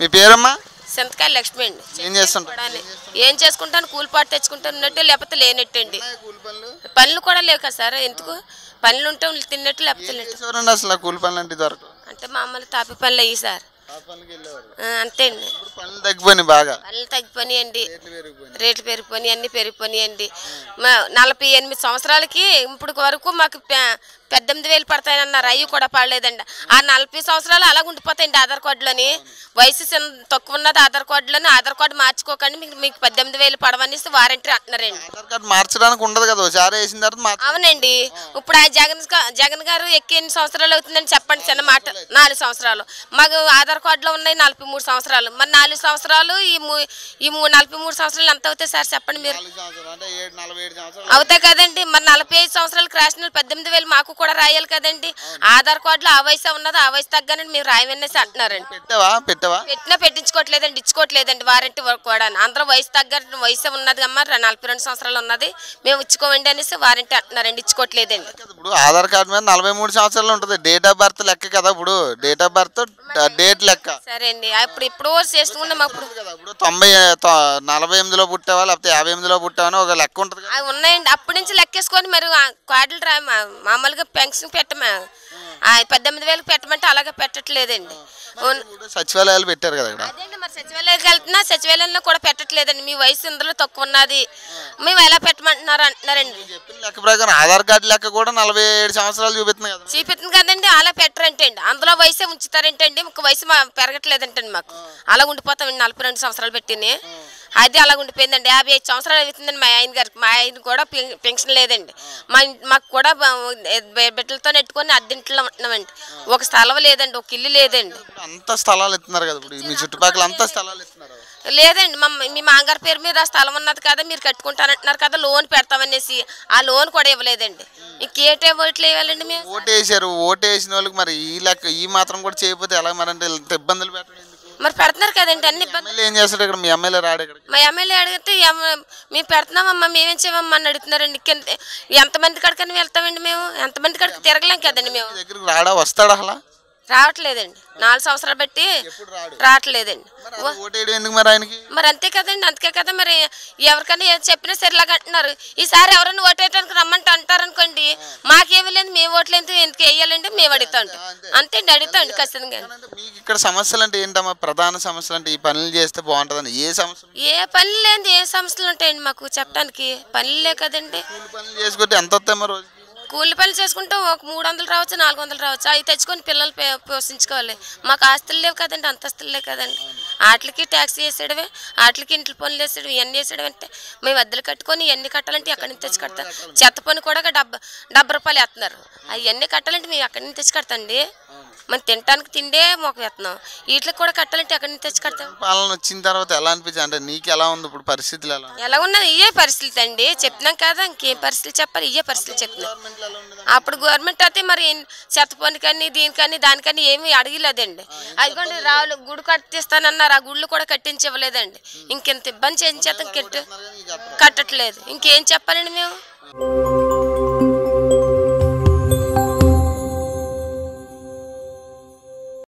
మీ పేరమ్మా? సంతకాల లక్ష్మి అండి. ఏం చేస్తుంటారు? ఏం చేసుకుంటాను, కూలిపాటు తెచ్చుకుంటాను, ఉన్నట్టు లేకపోతే లేనట్టు అండి. పనులు కూడా లేవు కదా సార్, ఎందుకు పనులు ఉంటాం తిన్నట్టు లేకపోతే లేదు. అసలు కూలి పనులు అంటే దొరకదు అంటే మామూలు తాపి పనులు అయ్యి సార్, అంతే అండి. పనులు తగ్గిపోయినాయి, బాగా పనులు తగ్గిపోయి అండి, రేట్లు పెరిగిపోయి అన్ని పెరిగిపోయి అండి. 48 సంవత్సరాలకి ఇప్పుడు వరకు మాకు 18,000 పడతాయని అన్నారు, అవి కూడా పడలేదండి. ఆ 40 సంవత్సరాలు అలా ఉండిపోతాయండి. ఆధార్ కార్డులోని వయసు తక్కువ ఉన్నది, ఆధార్ కార్డులోని ఆధార్ కార్డు మార్చుకోకండి మీకు 18,000 పడవనేసి వారంటీ అంటున్నారండి. ఆధార్ కార్డు మార్చడానికి ఉండదు కదా, ఒకసారి వేసిన తర్వాత. అవునండి, ఇప్పుడు ఆ జగన్ గారు ఎక్కి 8 సంవత్సరాలు అవుతుందని చెప్పండి చిన్న మాట. 4 సంవత్సరాలు మాకు ఆధార్ కార్డులో ఉన్నాయి, 43 సంవత్సరాలు. మరి 4 సంవత్సరాలు ఈ 43 సంవత్సరాలు ఎంత అవుతాయి సార్ చెప్పండి మీరు? అవుతాయి కదండి. మరి 45 సంవత్సరాలు క్రాష్ 18,000 మాకు కూడా రాయాలి కదండి. ఆధార్ కార్డులో ఆ వయసు ఉన్నది, ఆ వయసు తగ్గానండి మీరు రాయమనేసి అంటున్నారండి. పెట్టినా పెట్టించుకోవట్లేదండి, ఇచ్చుకోవట్లేదండి వారంటీ కూడా. అందరూ వయసు తగ్గ వయసు ఉన్నది అమ్మ, 42 సంవత్సరాలు ఉన్నది మేము ఇచ్చుకోవండి అనేసి వారంటీ అంటున్నారండి, ఇచ్చుకోవట్లేదండి. ఇప్పుడు ఆధార్ కార్డు మీద 43 సంవత్సరాలు ఉంటుంది, డేట్ ఆఫ్ బర్త్ లెక్క కదా. ఇప్పుడు డేట్ ఆఫ్ బర్త్ డేట్ లెక్క సరే అండి. ఇప్పుడు ఇప్పుడు చేసుకున్నాం అప్పుడు కదా. ఇప్పుడు 48లో పుట్టావా లేకపోతే 58లో పుట్టావని ఒక లెక్క ఉంటుంది, అవి ఉన్నాయండి. అప్పటి నుంచి లెక్కేసుకొని మరి కార్డులు రా మామూలుగా పెన్షన్ పెట్టమా 18,000 పెట్టమంటే అలాగే పెట్టట్లేదండి. సచివాలయాలు పెట్టారు కదా, అదేండి మరి సచివాలయాలకు వెళ్తున్నా సచివాలయంలో కూడా పెట్టట్లేదండి. మీ వయసు ఇందులో తక్కువ ఉన్నది మేము ఎలా పెట్టమంటున్నారు అంటున్నారండి. లెక్క ప్రకారం ఆధార్ కార్డు లెక్క కూడా 47 సంవత్సరాలు చూపిస్తుంది కదండి, అలా పెట్టరంటే అండి. అందులో వయసే ఉంచుతారంటండి, ఒక వయసు పెరగట్లేదంటండి మాకు. అలా ఉండిపోతామండి 42 సంవత్సరాలు పెట్టిని, అది అలా ఉండిపోయిందండి. 58 సంవత్సరాలు అవుతుందండి మా ఆయన గారికి. మా ఆయన కూడా పెన్షన్ లేదండి. మాకు కూడా బిడ్డలతో నెట్టుకొని అద్దెంట్లో ఉంటున్నామండి. ఒక స్థలం లేదండి, ఒక ఇల్లు లేదండి. అంత స్థలాలు ఇస్తున్నారు కదా ఇప్పుడు మీ చుట్టుపక్కల, అంత స్థలాలు ఇస్తున్నారు లేదండి. మీ మామగారి పేరు మీద స్థలం ఉన్నది కదా, మీరు కట్టుకుంటానంటున్నారు కదా, లోన్ పెడతామనేసి ఆ లోన్ కూడా ఇవ్వలేదండి. ఇంకేటే ఓట్లు ఇవ్వాలండి. మేము ఓటేసారు, ఓటేసిన వాళ్ళకి మరి ఈ లెక్క ఈ మాత్రం కూడా చేయకపోతే ఎలా మరి? అంటే ఇబ్బందులు పెట్టలేదు మరి, పెడుతున్నారు కదండి అన్ని ఇబ్బందులు. మా ఎమ్మెల్యే అడిగితే మేము పెడుతున్నామమ్మా మేమేం చేయమమ్మా అని అడుగుతున్నారండి. ఎంతమంది కడకని వెళ్తామండి మేము, ఎంతమంది కడక తిరగలేం కదండి మేము. రావట్లేదండి, 4 సంవత్సరాలు బట్టి రావట్లేదండి. మరి అంతే కదండి, అందుకే కదా మరి ఎవరికైనా ఏం చెప్పినా సరిలాగా అంటున్నారు. ఈసారి ఎవరైనా ఓటేయడానికి రమ్మంటే అంటారనుకోండి, మాకేమీ లేదు మేము ఓట్లేదు ఎందుకు వేయాలండి మేము అడుగుతాండి, అంతే అండి అడుగుతాండి ఖచ్చితంగా. మీకు ఇక్కడ సమస్యలు అంటే ఏంటమ్మా ప్రధాన సమస్యలు? అంటే ఈ పనులు చేస్తే బాగుంటుందండి. ఏ సమస్య? ఏ పనులు లేని ఏ సమస్యలు ఉంటాయండి మాకు చెప్పడానికి? పనులే కదండి. పనులు చేసుకుంటే ఎంత వస్తాయి మరి? కూలి పనులు చేసుకుంటే ఒక 300 రావచ్చు, 400 రావచ్చు. అవి తెచ్చుకొని పిల్లలు పోషించుకోవాలి. మాకు ఆస్తులు లేవు కదండి, అంతస్తులు లేవు కదండి. వాటికి ట్యాక్సీ వేసేయడమే, వాటికి ఇంట్లో పనులు వేసేయడం, ఇవన్నీ వేసేయడం. అంటే మేము అద్దెలు కట్టుకొని ఇవన్నీ కట్టాలంటే ఎక్కడి నుంచి తెచ్చి కడతాం? చెత్త పని కూడా 70 రూపాయలు వేస్తున్నారు. అవన్నీ కట్టాలంటే మేము ఎక్కడి నుంచి తెచ్చి కడతాండి? మనం తినడానికి తిండే మొక్క వేస్తున్నాం, వీటికి కూడా కట్టాలంటే ఎక్కడి నుంచి తెచ్చి కడతాం? పాలన వచ్చిన తర్వాత ఎలా అనిపించింది అంటే నీకు? ఎలా ఉంది ఇప్పుడు పరిస్థితులు? ఎలా ఉన్నది? ఇవే పరిస్థితులు అండి చెప్తున్నాం కదా, ఇంకేం పరిస్థితులు చెప్పాలి? ఇవే పరిస్థితులు చెప్తున్నాం. అప్పుడు గవర్నమెంట్ అయితే మరి చెత్త పనికని దీనికని దానికని ఏమీ అడగలేదండి. అదిగోండి రావులు గుడి కట్టిస్తానన్నారు, ఆ గుళ్ళు కూడా కట్టించవ్వలేదండి. ఇంకెంత ఇబ్బంది చేయించేత ఇంకెట్టు కట్టట్లేదు, ఇంకేం చెప్పాలండి మేము?